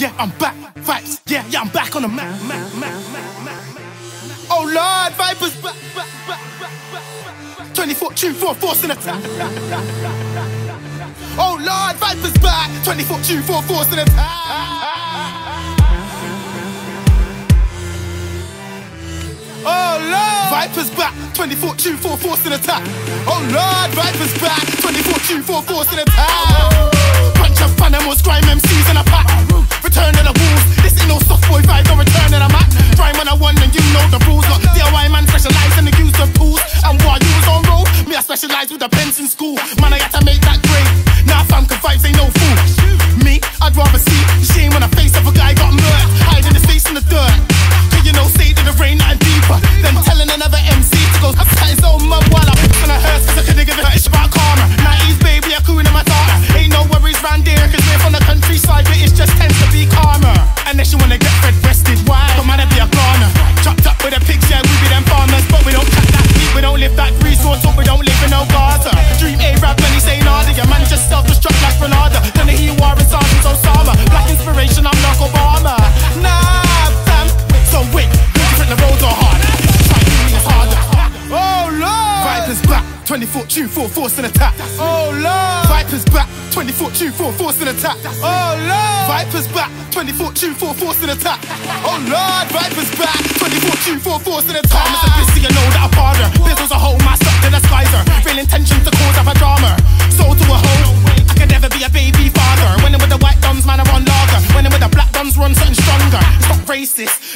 yeah, I'm back. Vibes, yeah, yeah, I'm back on the map. Oh Lord, Vipers back, back, back, back, back. 24, 2, 4, force in attack. Oh Lord, Vipers back. 24, 2, 4, force in attack. Oh Lord, Vipers back, 24-2-4, force an attack. Oh Lord, Vipers back, 24-2-4, force an attack. Bunch of fun animals, grime MCs in a pack. Return to the wolves, this ain't no soft boy vibe, no return to the mat. Grime when I won and you know the rules. Not DIY man specialise in the use of tools. And while you was on road, me I specialise with the pens in school. Man I had to make that grade, now fam cause vibes ain't no fool. Me, I'd rather see shame when I face of a guy got murdered, hiding his face in the dirt. You know, say to the rain and deeper than telling another MC to go upside his own mum while I'm in a hearse, cause I couldn't give a shit about karma. 90s baby, I cooing in my daughter. Ain't no worries round there, cause we're from the countryside, but it just tends to be calmer. Unless you wanna get red breasted, why? Don't matter be a garner. Chopped up with the pigs, yeah, we be them farmers, but we don't cut that deep, we don't live that grease, or talk, we don't live in no Gaza. Dream A-Rab, when he say nada, your man just self-destruct like Renada. Then the he war and Sergeant Osama. Black inspiration, I'm like Obama. Nah. So wait, who's the roads are hard? Try to me harder. Oh Lord, Vipers back, 24-2-4, force an attack. Oh Lord, Vipers back, 24-2-4, force an attack. Oh Lord, Vipers back, 24-2-4, force an attack. Oh Lord, Vipers back, 24-2-4, force an attack. Mr. Bissy, you know that I'm harder. Bizzle's a whole mass up to the skizer. Real intentions to cause of a drama. Soul to a hoe, I could never be a baby father. When I'm with the white dumbs, man, I run lager. When I'm with the black dumbs, run something stronger. It's not racist.